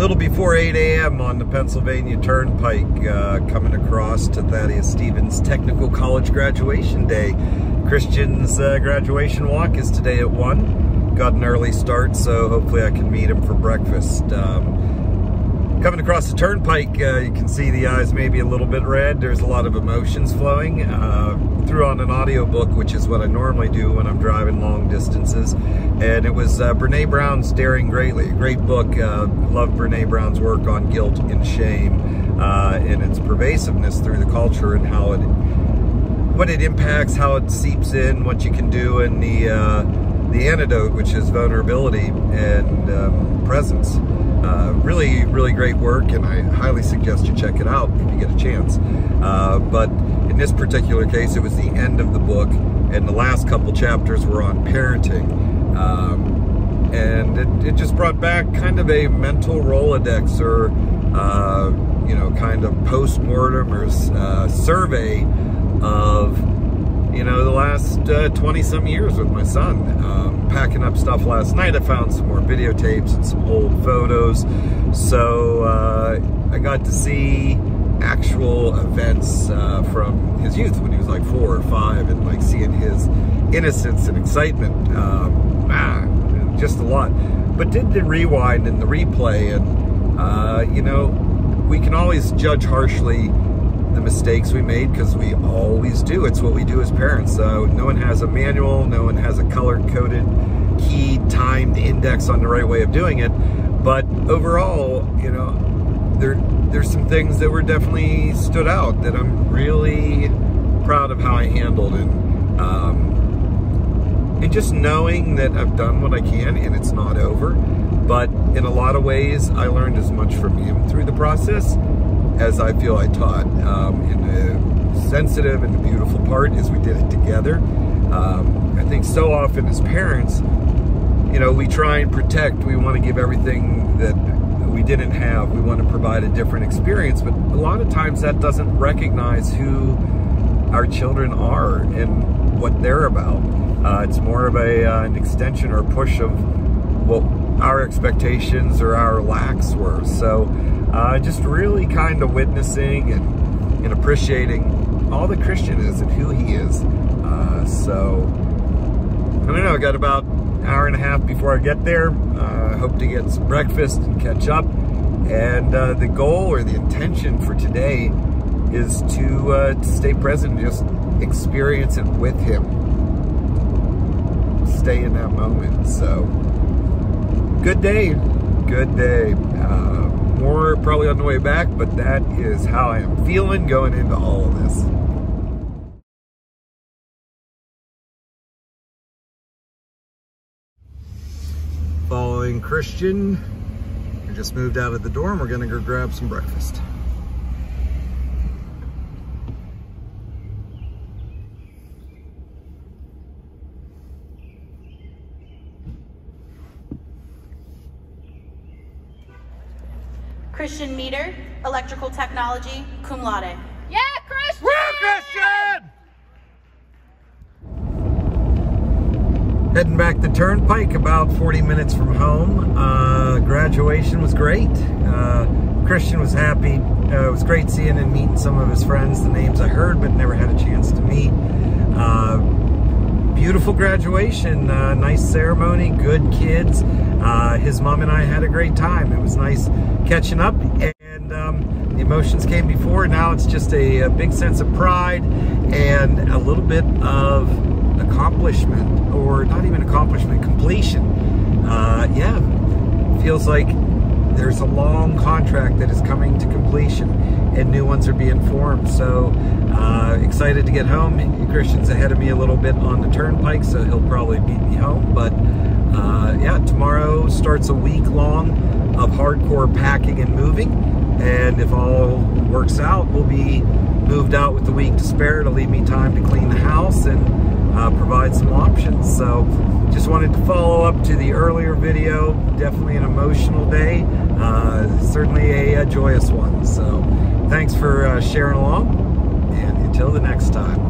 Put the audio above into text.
little before 8 a.m. on the Pennsylvania Turnpike, coming across to Thaddeus Stevens Technical College graduation day. Christian's graduation walk is today at 1. Got an early start, so hopefully I can meet him for breakfast. Coming across the Turnpike, you can see the eyes maybe a little bit red. There's a lot of emotions flowing. Threw on an audiobook, which is what I normally do when I'm driving long distances. And it was Brene Brown's Daring Greatly, a great book. Love Brene Brown's work on guilt and shame and its pervasiveness through the culture and how it, what it impacts, how it seeps in, what you can do, and the antidote, which is vulnerability and presence. Really, really great work, and I highly suggest you check it out if you get a chance. But in this particular case, it was the end of the book, and the last couple chapters were on parenting. And it just brought back kind of a mental Rolodex, or, you know, kind of post-mortem or survey of, you know, the last 20-some years with my son. Packing up stuff last night, I found some more videotapes and some old photos. So I got to see actual events from his youth when he was like 4 or 5, and like seeing his innocence and excitement. Just a lot. But did the rewind and the replay, and you know, we can always judge harshly the mistakes we made, because we always do. It's what we do as parents. So no one has a manual, no one has a color-coded, key, timed index on the right way of doing it. But overall, you know, there's some things that were definitely stood out that I'm really proud of how I handled, and just knowing that I've done what I can and it's not over. But in a lot of ways, I learned as much from him through the process as I feel I taught. And the sensitive and the beautiful part is we did it together. I think so often as parents, you know, we try and protect, we want to give everything that we didn't have, we want to provide a different experience, but a lot of times that doesn't recognize who our children are and what they're about. It's more of an extension or a push of what our expectations or our lacks were. So just really kind of witnessing and appreciating all that Christian is and who he is. So, I don't know, I got about an hour and a half before I get there. I hope to get some breakfast and catch up. And the goal or the intention for today is to stay present and just experience it with him. Stay in that moment. So, good day. Good day. More probably on the way back, but that is how I am feeling going into all of this. Following Christian, we just moved out of the dorm. We're gonna go grab some breakfast. Christian Meeder, Electrical Technology, cum laude. Yeah, Christian! We're Christian! Heading back to Turnpike, about 40 minutes from home. Graduation was great. Christian was happy. It was great seeing and meeting some of his friends, the names I heard but never had a chance to meet. Beautiful graduation, nice ceremony, good kids. His mom and I had a great time. It was nice catching up, and the emotions came before. Now it's just a big sense of pride and a little bit of accomplishment, or not even accomplishment, completion. Yeah, feels like there's a long contract that is coming to completion and new ones are being formed. So excited to get home. Christian's ahead of me a little bit on the Turnpike, so he'll probably beat me home, but yeah, tomorrow starts a week long of hardcore packing and moving, and if all works out, we'll be moved out with the week to spare to leave me time to clean the house and provide some options. So just wanted to follow up to the earlier video. Definitely an emotional day, certainly a joyous one. So thanks for sharing along, and until the next time.